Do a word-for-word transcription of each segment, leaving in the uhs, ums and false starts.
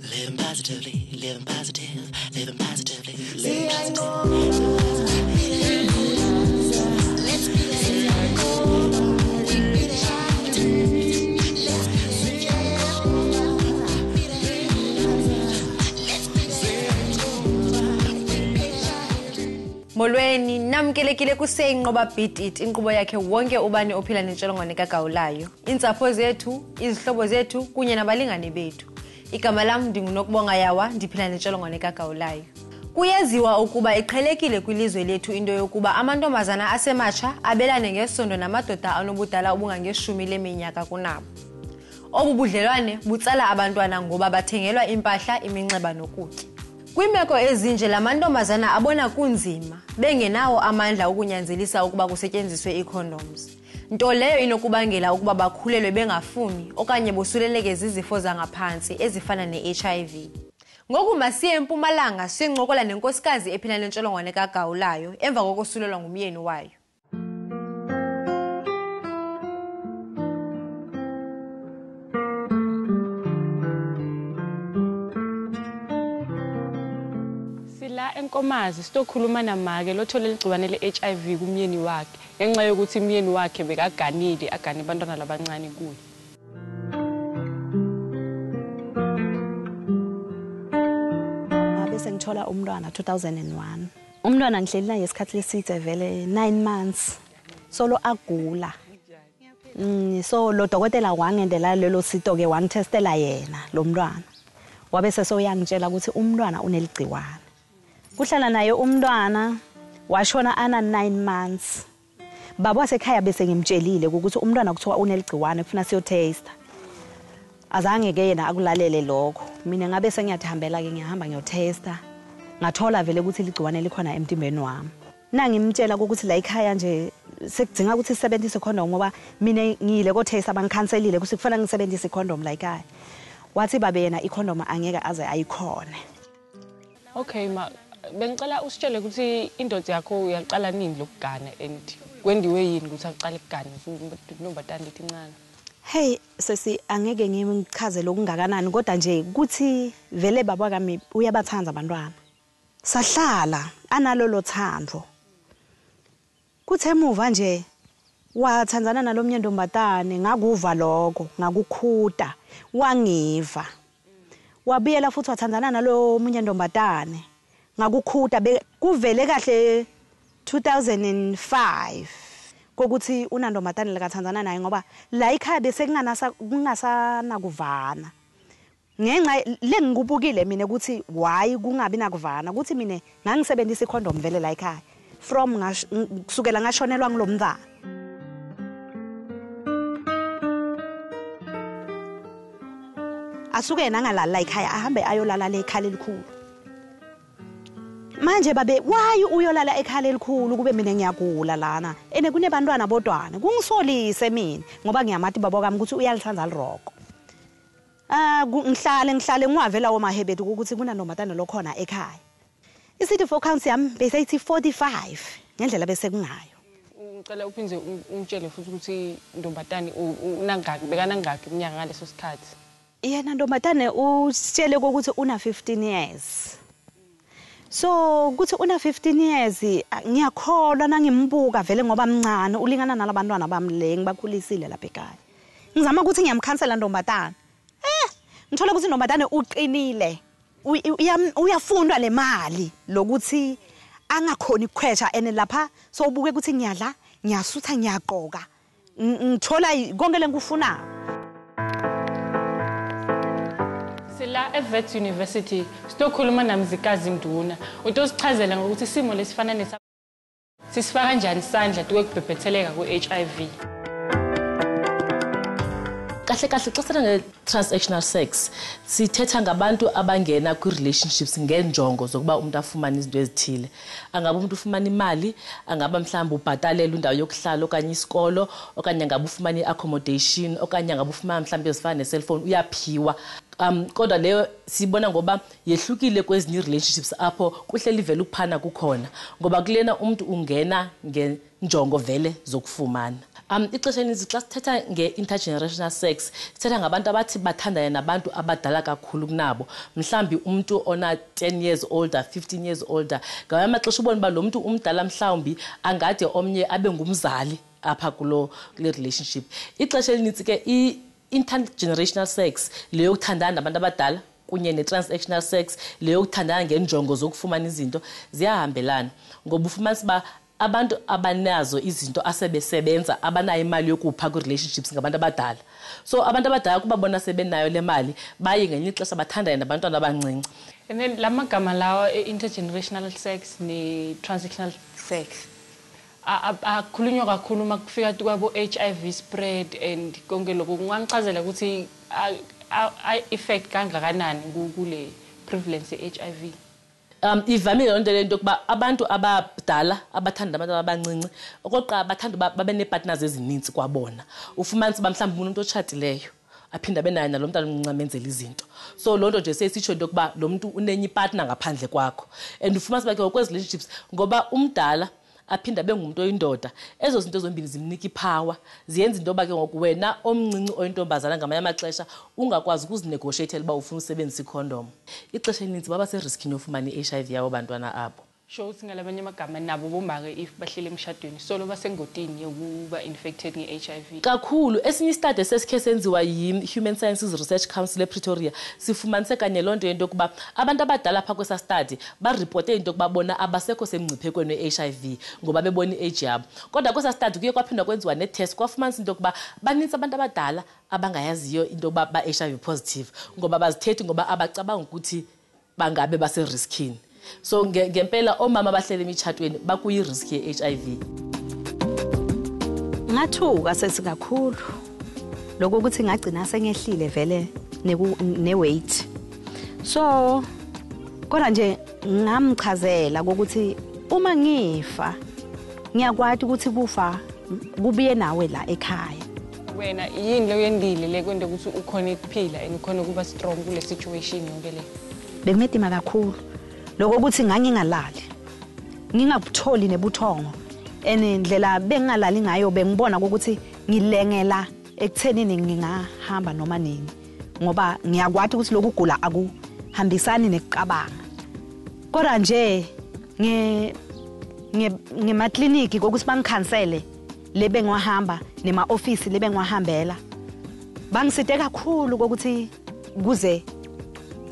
Living positively, living positive, living positively, living positive. Molweni namkelekile kuseyinqoba beat it inqubo yakhe wonke ubani ophila nentsholongwane kagawulayo intsapho zethu izihlobo zethu kunye nabalingane bethu igama lam ndingunokubonga yawa ndiphila nentsholongwane kagawulayo kuyaziwa ukuba iqhelekile kwilizwe lethu into yokuba amantombazana asematsha abelane ngesondo namadoda anobudala obungangeshumi leminyaka kunabo obubudlelwane butsala abantwana ngoba bathengelwa impahla iminxeba nokutya Kwimeko ezinje lamantombazana abona kunzima bengenawo amandla okunyanzelisa ukuba kusetyenziswe icondoms. Nto leyo inokubangela ukuba bakhulelwe bengafuni okanye bosuleleke zizifo zangaphansi ezifana ne-H I V. Ngoku masiye eMpumalanga sinqokola nenkosikazi ephila nentsholongwane kagawulayo emva kokusulelwa ngumyeni wayo. Enkomazi sitokhuluma namake lothola ligcubane le-H I V kumyeni wakhe ngenxa yokuthi umyeni wakhe bekaganile agane abantwana labancane kuye. Abese ngithola umntwana two thousand one. Umntwana ngihleli naye isikhathi leside vele nine months. Solo agula. Mm so lo dokotela wangendela lelo sito ke one testela yena lo mntwana. Wabese soyangitshela ukuthi umntwana uneligcibane. Kuhlala nayo umntwana washona ana nine months. Baba wasekhaya bese ngimtshelile ukuthi umntwana kuthiwa uneligciwane kufuna siyo taste. Azange ke yena akulalele lokho. Mina ngabe sengiyathambela ke ngihamba ngiyo taste. Ngathola vele ukuthi ligciwane likhona emtimbeni wami. Na ngimtshela ukuthi la ekhaya nje sekudinga ukuthi sisebenzise condom ngoba mina ngile ko taste abangikhanselile ukuthi kufuna ngisebenzise condom la ekhaya. Wathi baba yena icondom angeke aze ayikhona. Okay ma bengicela usitshele ukuthi indoda yakho uyaqala nini lokugana and kwendiwe yini ukuthi aqale ukugana noma tandithi incane. Hey sesi angeke ngimchaze lokungakanani kodwa nje kuthi vele baba kami uyabathanda abantwana. Sahlala analo lothando. Kuthe muva nje wathandana nalomnye ndombatane ngakuva lokho ngakukhuda wangiva. Wabuyela futhi wathandana nalo munye ndombatane. Ngakukhuta kuvele kahle two thousand five kokuthi unandomatane lekathandana naye ngoba la ekhaya bese kunganasa kungasana kuvana ngenxa lengikubukile mina ukuthi why kungabi nakuvana ukuthi mina ngangisebenzisa icondom vele la ekhaya from ngasukela ngashonelwa ngilomntana asuke nangalala la ekhaya ahambe ayolala le ekhaya elikhulu manje babe wayi uyolala ekhaya elikhulu kube mina ngiyagula lana ene kunebantwana bodwana kungisolise mina ngoba ngiyamathi baba kami ukuthi uyalithanda liroko ah ngihlale ngihlale ngiwavela womahebeti ukuthi kunanomatana lokhona ekhaya isithi for count yami bese ithi forty-five ngendlela bese kungayo ngicela uphinze ungitshele futhi ukuthi ndombatani unangaki bekana ngaki iminyaka leso sikhathi yena ndombatane usitshele ukuthi una fifteen years. So kuthi una fifteen years ngiyakholwa nangimbuka vele ngoba mncane ulingana nalabantwana bamlengi bakhulisile lapha ekhaya. Ngizama ukuthi ngiyamkhansela ndombatana. Eh ngithola ukuthi ndombatana uqinile. Uyafunda lemali lokuthi angakhona iqhwesha ene lapha so ubuke ukuthi ngiyadla ngiyasutha ngiyaqoka. Ngithola konke lengikufunayo. La eVet University sitokhuluma namzikazi Mduna utosichazela ngokuthi isimo lesifana nesa sisifaka kanjani isandla ukubhebhetheleka ku-H I V. Kahle kahle xa sithetha nge-transactional sex sithetha ngabantu abangena kwi-relationships ngenjongo zokuba umuntu afumane izinto ezithile. Angabe umuntu ufumana imali, angabe mhlawumbe ubhatalela indawo yokuhlala okanye isikolo, okanye angabe ufumana i-accommodation, okanye angabe ufumana mhlawumbe ezifana ne-cellphone uyaphiwa. Um kodwa leyo sibona ngoba yehlukile kwezinye relationships apho kuhle livela ukuphana kukhona ngoba kulena umuntu ungena ngenjongo vele zokufumana. Um, ixesha elininzi xa sithetha nge-intergenerational sex, sithetha ngabantu abathi bathandane nabantu abadala kakhulu kunabo. Mhlambi umntu ona ten years older, fifteen years older. Ngamanye amaxesha ubona uba lo mntu umdala mhlawumbi angade omnye abe ngumzali apha kulo relationship. Ixesha elininzi ke i-intergenerational sex le yokuthandana nabantu abadala kunye ne-transactional sex le yokuthandana ngenjongo zokufumana izinto ziyahambelana. Ngoba ufumana siba abantu abanazo izinto asebesebenza abanayo imali yokupha ku relationships ngabantu abadala. So abantu abadala kubabona sebenayo le mali baye ngenyixesha bathandana nabantwana abancinci. And then lamagama lawo intergenerational sex ne transactional sex akhulunywa kakhulu makufika kwabo H I V spread and konke lokho kunganchazela ukuthi ay effect kangakanani kule prevalence ye H I V. Um ivamile lonto lento kuba abantu abadala abathanda abantu abancinci okoqa bathanda babe nepartners ezininzi kwabona. Ufumanise bamhlamba umuntu otshatileyo aphinda abenayo nalo mntana omncamenzela izinto. So lonto nje sesitsho into kuba lo muntu unenye ipartner ngaphandle kwakho. And ufumanise bakhe kwezi relationships ngoba umdala aphinda bengumuntu oyindoda. Ezo zinto zombini zimnika ipower, ziyenza into bakhe ngokuwena omncinci oyintombazana ngamanye amaxesha ungakwazi ukuzinegotiate liba ufuna usebenzisa icondom. Ixesha elininzi baba serisking yofumana i-H I V yabo bantwana abo. Sho uthi ngalabanye amagama nabo bomake if bahlele emshadweni solo basengodini yokuba infected nge-H I V. Kakhulu esinye istudy esesikhe senziwa yi-Human Sciences Research Council ePretoria sifumanise kanye lonto yento kuba abantu abadala phakwe sa study bareporte into kubabona abasekho semngciphekweni we-H I V ngoba bebona i-age yabo. Kodwa kwesa study kuye kwaphindwa kwenziwa ne-test kwafumanisa into kuba baninzi abantu abadala abangayaziyo into kuba ba-H I V positive ngoba bazithethi ngoba abacabanga ukuthi bangabe baserisking. So ngempela omama abahlele emitshatweni bakuyi risk ye H I V. Ngathuka sethi kakhulu lokho ukuthi ngagcina sengehlile vele ne weight. So kodwa nje ngamchazela ukuthi uma ngifa ngiyakwazi ukuthi kufa kubiye nawe la ekhaya. Wena yini lo yendile le kwende ukuthi ukhona ukuphila and ukhona ukuba strong kule situation yonke le. Bemedima kakhulu. Lokho ukuthi ngangingalali ngingabutholi nebuthongo enendlela bengalali ngayo bengibona ukuthi ngilengela ekuthenini ngingahamba noma nini ngoba ngiyakwazi ukuthi lokugula akuhambisani nekucabanga. Kodwa nje nge ngema clinic ukuthi bangikhansele le bengwahamba nema office le bengwahambela bangiside kakhulu ukuthi kuze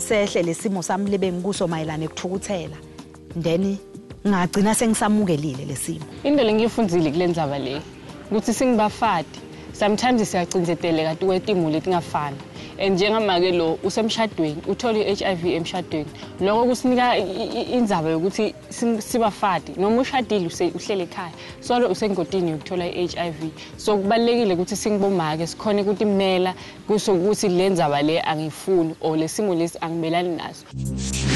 sehle lesimo sami lebe ngikuso mayelana ekuthukuthela ndeni ngagcina sengisamukelile lesimo. Into lengiyifundzile kulendzaba le ukuthi singibafati sometimes siyacinzeteleka kwetimo letingafani and njengamake lo usemshadweni uthole i-H I V emshadweni lokho kusinika indzaba yokuthi sibafati noma ushadile uhlele ekhaya solo usengodini ukuthola i-H I V. So kubalekile ukuthi singibomake sikhona ukuthi imela kusokuthi lendzaba le angifuni o lesimo lesi angimelani naso.